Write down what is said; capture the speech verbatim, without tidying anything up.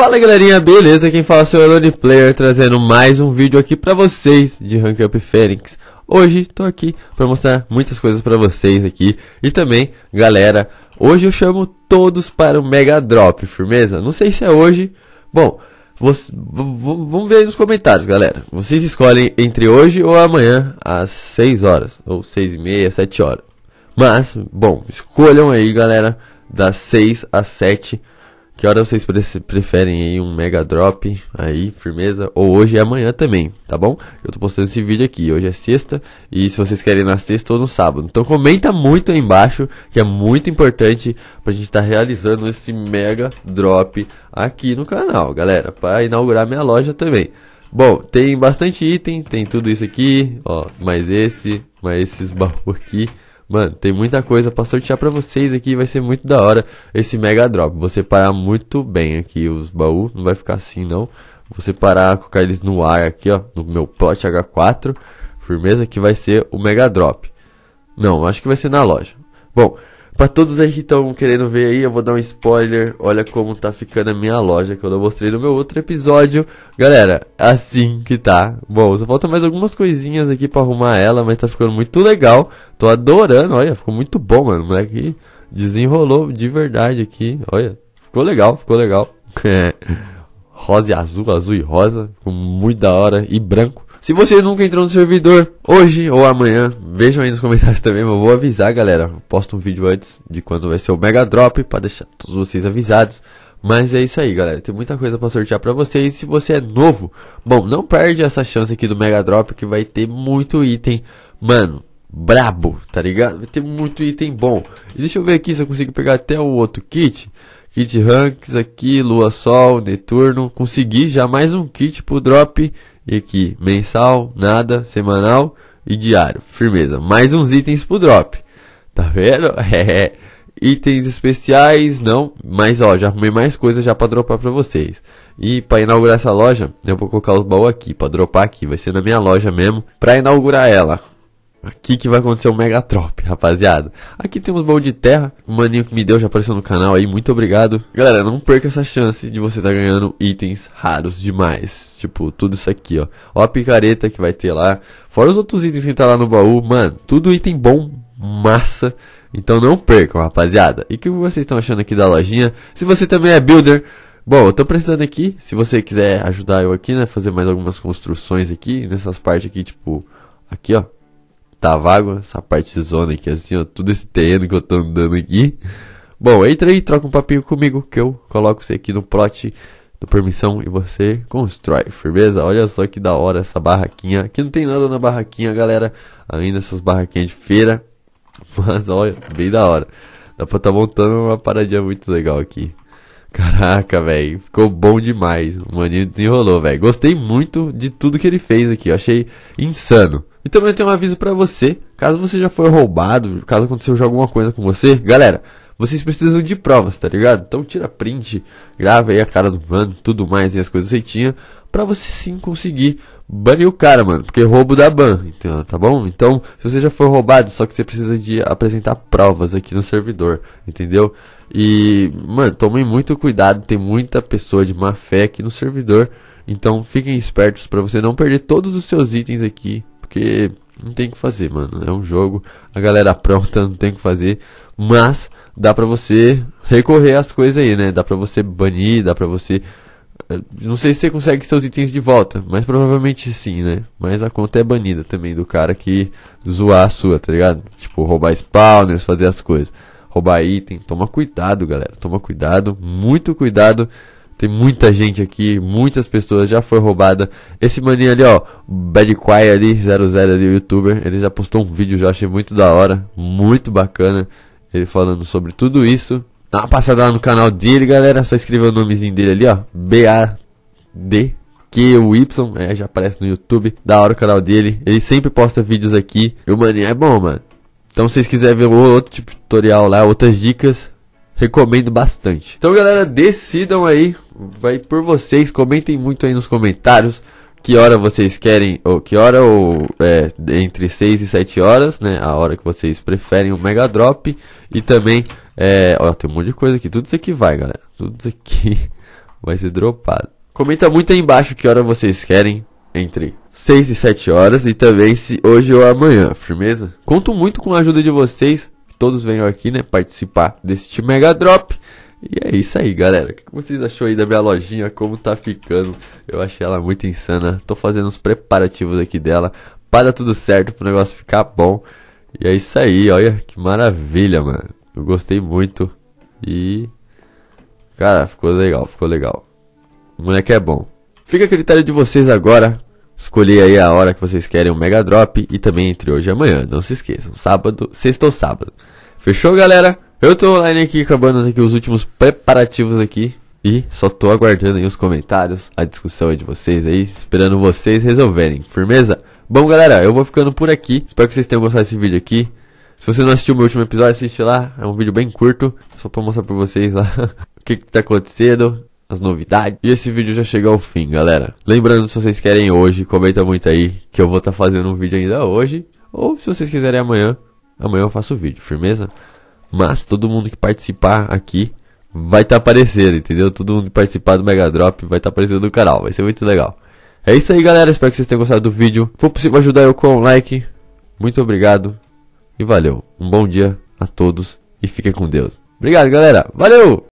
Fala galerinha, beleza? Quem fala é o Elone Player, trazendo mais um vídeo aqui pra vocês de Rank Up Fenix. Hoje tô aqui pra mostrar muitas coisas pra vocês aqui. E também, galera, hoje eu chamo todos para o Mega Drop, firmeza? Não sei se é hoje. Bom, vamos ver aí nos comentários, galera. Vocês escolhem entre hoje ou amanhã, às seis horas, ou seis e meia, sete horas. Mas, bom, escolham aí, galera, das seis às sete. Que hora vocês pre preferem aí um mega drop aí, firmeza, ou hoje e amanhã também, tá bom? Eu tô postando esse vídeo aqui, hoje é sexta, e se vocês querem na sexta ou no sábado. Então comenta muito aí embaixo, que é muito importante pra gente tá realizando esse mega drop aqui no canal, galera, pra inaugurar minha loja também. Bom, tem bastante item, tem tudo isso aqui, ó, mais esse, mais esses baús aqui. Mano, tem muita coisa pra sortear pra vocês aqui, vai ser muito da hora esse mega drop. Você parar muito bem aqui os baús, não vai ficar assim não. Você parar, colocar eles no ar aqui, ó, no meu plot agá quatro, firmeza, que vai ser o mega drop. Não, acho que vai ser na loja. Bom, pra todos aí que estão querendo ver aí, eu vou dar um spoiler. Olha como tá ficando a minha loja, que eu não mostrei no meu outro episódio. Galera, assim que tá. Bom, só falta mais algumas coisinhas aqui pra arrumar ela, mas tá ficando muito legal. Tô adorando, olha, ficou muito bom, mano. O moleque desenrolou de verdade aqui, olha. Ficou legal, ficou legal. Rosa e azul, azul e rosa. Ficou muito da hora e branco. Se você nunca entrou no servidor, hoje ou amanhã, vejam aí nos comentários também, mas eu vou avisar, galera. Eu posto um vídeo antes de quando vai ser o Mega Drop, pra deixar todos vocês avisados. Mas é isso aí, galera. Tem muita coisa pra sortear pra vocês. Se você é novo, bom, não perde essa chance aqui do Mega Drop, que vai ter muito item, mano, brabo, tá ligado? Vai ter muito item bom. E deixa eu ver aqui se eu consigo pegar até o outro kit. Kit Ranks aqui, Lua, Sol, Neturno. Consegui já mais um kit pro Drop. E aqui, mensal, nada, semanal e diário, firmeza. Mais uns itens pro drop, tá vendo? É, itens especiais, não, mas ó, já arrumei mais coisa já pra dropar pra vocês. E pra inaugurar essa loja, eu vou colocar os baús aqui, pra dropar aqui, vai ser na minha loja mesmo, pra inaugurar ela. Aqui que vai acontecer o Mega Drop, rapaziada. Aqui temos baú de terra. O maninho que me deu já apareceu no canal aí, muito obrigado. Galera, não perca essa chance de você estar tá ganhando itens raros demais. Tipo, tudo isso aqui, ó. Ó a picareta que vai ter lá. Fora os outros itens que tá lá no baú, mano. Tudo item bom, massa. Então não percam, rapaziada. E o que vocês estão achando aqui da lojinha? Se você também é builder... Bom, eu tô precisando aqui. Se você quiser ajudar eu aqui, né? Fazer mais algumas construções aqui. Nessas partes aqui, tipo... Aqui, ó. Tá vago, essa parte de zona aqui, assim, ó, tudo esse terreno que eu tô andando aqui. Bom, entra aí, troca um papinho comigo, que eu coloco você aqui no plot do permissão e você constrói, firmeza? Olha só que da hora essa barraquinha. Aqui não tem nada na barraquinha, galera, ainda essas barraquinhas de feira, mas olha, bem da hora. Dá pra tá montando uma paradinha muito legal aqui. Caraca, velho, ficou bom demais. O maninho desenrolou, velho. Gostei muito de tudo que ele fez aqui, eu achei insano. E também eu tenho um aviso pra você, caso você já foi roubado, caso aconteceu já alguma coisa com você, galera, vocês precisam de provas, tá ligado? Então tira print, grava aí a cara do mano, tudo mais, e as coisas que tinha, pra você sim conseguir banir o cara, mano, porque roubo dá ban, então, tá bom? Então, se você já foi roubado, só que você precisa de apresentar provas aqui no servidor, entendeu? E, mano, tomem muito cuidado, tem muita pessoa de má fé aqui no servidor, então fiquem espertos pra você não perder todos os seus itens aqui. Porque não tem o que fazer, mano. É um jogo, a galera pronta, não tem o que fazer. Mas dá pra você recorrer às coisas aí, né? Dá pra você banir, dá pra você... Não sei se você consegue seus itens de volta, mas provavelmente sim, né? Mas a conta é banida também do cara que zoar a sua, tá ligado? Tipo, roubar spawners, fazer as coisas. Roubar item, toma cuidado, galera. Toma cuidado, muito cuidado. Tem muita gente aqui, muitas pessoas já foi roubada. Esse maninho ali, ó, Badquire ali, zero zero ali, o youtuber, ele já postou um vídeo, já achei muito da hora, muito bacana, ele falando sobre tudo isso. Dá uma passada lá no canal dele, galera, só escreveu o nomezinho dele ali, ó, B A D Q U Y, é, já aparece no YouTube, da hora o canal dele, ele sempre posta vídeos aqui, e o maninho é bom, mano. Então se vocês quiserem ver outro tipo de tutorial lá, outras dicas... Recomendo bastante. Então, galera, decidam aí. Vai por vocês. Comentem muito aí nos comentários. Que hora vocês querem. Ou que hora ou... É, entre seis e sete horas, né? A hora que vocês preferem o Mega Drop. E também... É, ó, tem um monte de coisa aqui. Tudo isso aqui vai, galera. Tudo isso aqui vai ser dropado. Comenta muito aí embaixo que hora vocês querem, entre seis e sete horas, e também se hoje ou amanhã, firmeza? Conto muito com a ajuda de vocês, que todos venham aqui, né, participar deste mega drop. E é isso aí, galera. O que vocês achou aí da minha lojinha? Como tá ficando? Eu achei ela muito insana. Tô fazendo os preparativos aqui dela para dar tudo certo, pro negócio ficar bom. E é isso aí, olha que maravilha, mano. Eu gostei muito. E... cara, ficou legal, ficou legal. O moleque é bom. Fica a critério de vocês agora. Escolher aí a hora que vocês querem o Mega Drop. E também entre hoje e amanhã, não se esqueçam. Sábado, sexta ou sábado. Fechou, galera? Eu tô online aqui, acabando aqui os últimos preparativos aqui. E só tô aguardando aí os comentários, a discussão aí de vocês aí, esperando vocês resolverem, firmeza? Bom, galera, eu vou ficando por aqui. Espero que vocês tenham gostado desse vídeo aqui. Se você não assistiu o meu último episódio, assiste lá. É um vídeo bem curto, só pra mostrar pra vocês lá o que que tá acontecendo, as novidades. E esse vídeo já chegou ao fim, galera. Lembrando, se vocês querem hoje, comenta muito aí, que eu vou tá fazendo um vídeo ainda hoje. Ou se vocês quiserem amanhã, amanhã eu faço o vídeo, firmeza? Mas todo mundo que participar aqui vai estar aparecendo, entendeu? Todo mundo que participar do Mega Drop vai estar aparecendo no canal. Vai ser muito legal. É isso aí, galera. Espero que vocês tenham gostado do vídeo. Se for possível, ajudar eu com um like. Muito obrigado. E valeu. Um bom dia a todos. E fiquem com Deus. Obrigado, galera. Valeu!